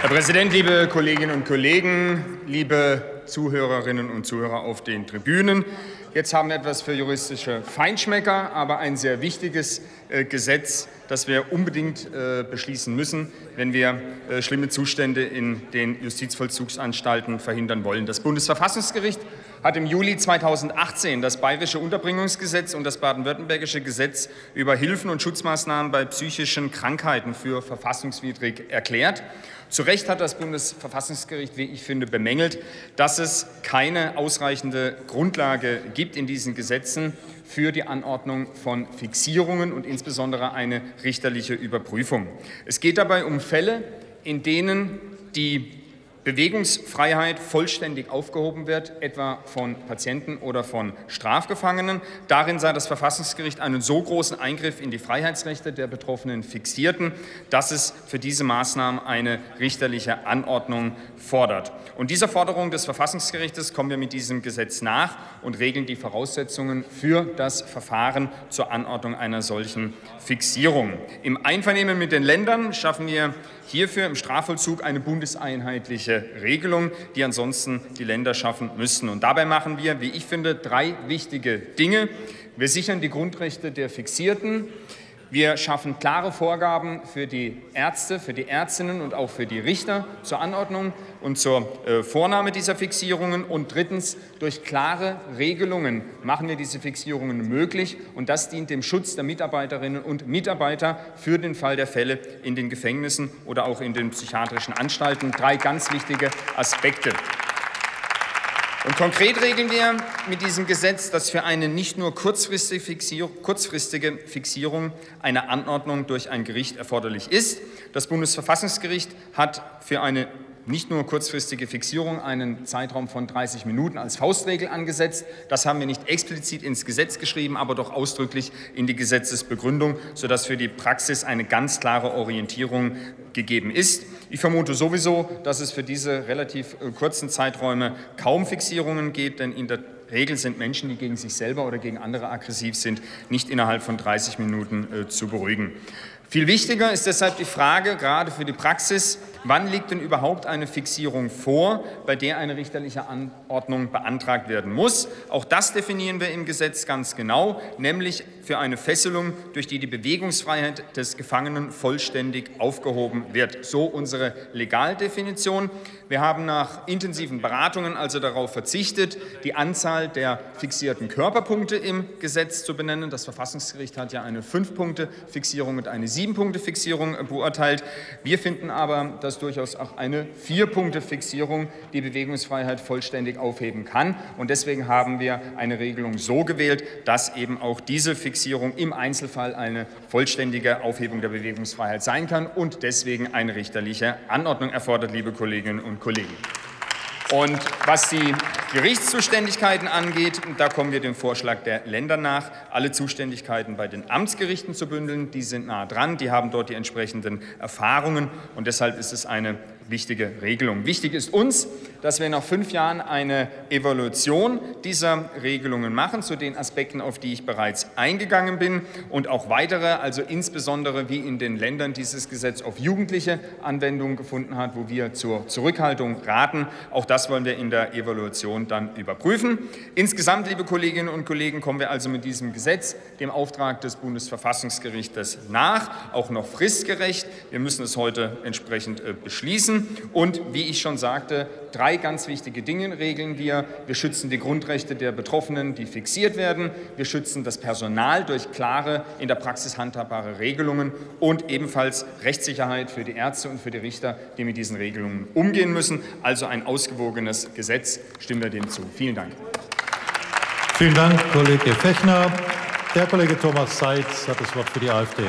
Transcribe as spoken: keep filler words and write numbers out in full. Herr Präsident, liebe Kolleginnen und Kollegen, liebe Zuhörerinnen und Zuhörer auf den Tribünen. Jetzt haben wir etwas für juristische Feinschmecker, aber ein sehr wichtiges äh, Gesetz, das wir unbedingt äh, beschließen müssen, wenn wir äh, schlimme Zustände in den Justizvollzugsanstalten verhindern wollen. Das Bundesverfassungsgericht hat im Juli zweitausendachtzehn das Bayerische Unterbringungsgesetz und das Baden-Württembergische Gesetz über Hilfen und Schutzmaßnahmen bei psychischen Krankheiten für verfassungswidrig erklärt. Zu Recht hat das Bundesverfassungsgericht, wie ich finde, bemängelt, dass es keine ausreichende Grundlage gibt in diesen Gesetzen für die Anordnung von Fixierungen und insbesondere eine richterliche Überprüfung. Es geht dabei um Fälle, in denen die Bewegungsfreiheit vollständig aufgehoben wird, etwa von Patienten oder von Strafgefangenen. Darin sah das Verfassungsgericht einen so großen Eingriff in die Freiheitsrechte der betroffenen Fixierten, dass es für diese Maßnahmen eine richterliche Anordnung fordert. Und dieser Forderung des Verfassungsgerichtes kommen wir mit diesem Gesetz nach und regeln die Voraussetzungen für das Verfahren zur Anordnung einer solchen Fixierung. Im Einvernehmen mit den Ländern schaffen wir hierfür im Strafvollzug eine bundeseinheitliche Regelung, die ansonsten die Länder schaffen müssten. Und dabei machen wir, wie ich finde, drei wichtige Dinge. Wir sichern die Grundrechte der Fixierten. Wir schaffen klare Vorgaben für die Ärzte, für die Ärztinnen und auch für die Richter zur Anordnung und zur äh, Vornahme dieser Fixierungen. Und drittens, durch klare Regelungen machen wir diese Fixierungen möglich. Und das dient dem Schutz der Mitarbeiterinnen und Mitarbeiter für den Fall der Fälle in den Gefängnissen oder auch in den psychiatrischen Anstalten. Drei ganz wichtige Aspekte. Und konkret regeln wir mit diesem Gesetz, dass für eine nicht nur kurzfristige Fixierung, kurzfristige Fixierung eine Anordnung durch ein Gericht erforderlich ist. Das Bundesverfassungsgericht hat für eine nicht nur kurzfristige Fixierung einen Zeitraum von dreißig Minuten als Faustregel angesetzt. Das haben wir nicht explizit ins Gesetz geschrieben, aber doch ausdrücklich in die Gesetzesbegründung, sodass für die Praxis eine ganz klare Orientierung gegeben ist. Ich vermute sowieso, dass es für diese relativ kurzen Zeiträume kaum Fixierungen gibt, denn in der Regel sind Menschen, die gegen sich selber oder gegen andere aggressiv sind, nicht innerhalb von dreißig Minuten äh, zu beruhigen. Viel wichtiger ist deshalb die Frage, gerade für die Praxis, wann liegt denn überhaupt eine Fixierung vor, bei der eine richterliche Anordnung beantragt werden muss. Auch das definieren wir im Gesetz ganz genau, nämlich für eine Fesselung, durch die die Bewegungsfreiheit des Gefangenen vollständig aufgehoben wird. So unsere Legaldefinition. Wir haben nach intensiven Beratungen also darauf verzichtet, die Anzahl der fixierten Körperpunkte im Gesetz zu benennen. Das Verfassungsgericht hat ja eine Fünf-Punkte-Fixierung und eine Sieben-Punkte-Fixierung beurteilt. Wir finden aber, dass durchaus auch eine Vier-Punkte-Fixierung die Bewegungsfreiheit vollständig aufheben kann. Und deswegen haben wir eine Regelung so gewählt, dass eben auch diese Fixierung im Einzelfall eine vollständige Aufhebung der Bewegungsfreiheit sein kann und deswegen eine richterliche Anordnung erfordert, liebe Kolleginnen und Kollegen. Und was die Gerichtszuständigkeiten angeht, da kommen wir dem Vorschlag der Länder nach, alle Zuständigkeiten bei den Amtsgerichten zu bündeln. Die sind nah dran, die haben dort die entsprechenden Erfahrungen und deshalb ist es eine wichtige Regelung. Wichtig ist uns, dass wir nach fünf Jahren eine Evaluation dieser Regelungen machen, zu den Aspekten, auf die ich bereits eingegangen bin, und auch weitere, also insbesondere wie in den Ländern dieses Gesetz auf Jugendliche Anwendung gefunden hat, wo wir zur Zurückhaltung raten. Auch das wollen wir in der Evaluation dann überprüfen. Insgesamt, liebe Kolleginnen und Kollegen, kommen wir also mit diesem Gesetz dem Auftrag des Bundesverfassungsgerichtes nach, auch noch fristgerecht. Wir müssen es heute entsprechend beschließen. Und wie ich schon sagte, drei ganz wichtige Dinge regeln wir. Wir schützen die Grundrechte der Betroffenen, die fixiert werden. Wir schützen das Personal durch klare, in der Praxis handhabbare Regelungen und ebenfalls Rechtssicherheit für die Ärzte und für die Richter, die mit diesen Regelungen umgehen müssen. Also ein ausgewogenes Gesetz. Stimmen wir dem zu. Vielen Dank. Vielen Dank, Kollege Fechner. Der Kollege Thomas Seitz hat das Wort für die AfD.